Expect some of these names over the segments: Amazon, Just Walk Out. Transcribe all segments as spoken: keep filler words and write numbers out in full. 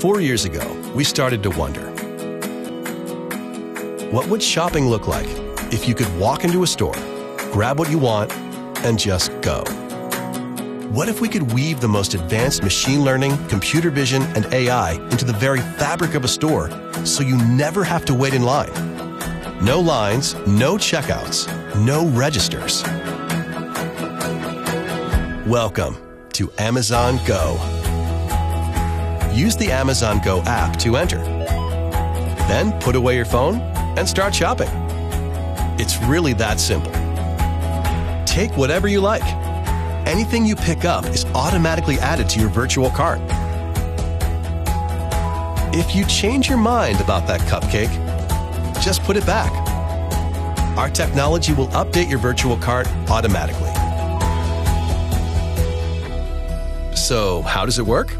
Four years ago, we started to wonder, what would shopping look like if you could walk into a store, grab what you want, and just go? What if we could weave the most advanced machine learning, computer vision, and A I into the very fabric of a store so you never have to wait in line? No lines, no checkouts, no registers. Welcome to Amazon Go. Use the Amazon Go app to enter. Then put away your phone and start shopping. It's really that simple. Take whatever you like. Anything you pick up is automatically added to your virtual cart. If you change your mind about that cupcake, just put it back. Our technology will update your virtual cart automatically. So, how does it work?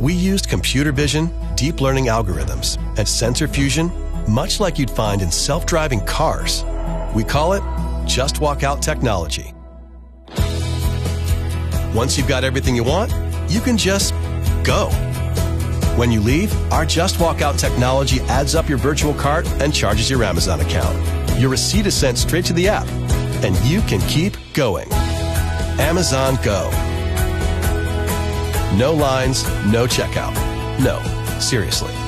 We used computer vision, deep learning algorithms, and sensor fusion, much like you'd find in self-driving cars. We call it Just Walk Out technology. Once you've got everything you want, you can just go. When you leave, our Just Walk Out technology adds up your virtual cart and charges your Amazon account. Your receipt is sent straight to the app, and you can keep going. Amazon Go. No lines, no checkout. No, seriously.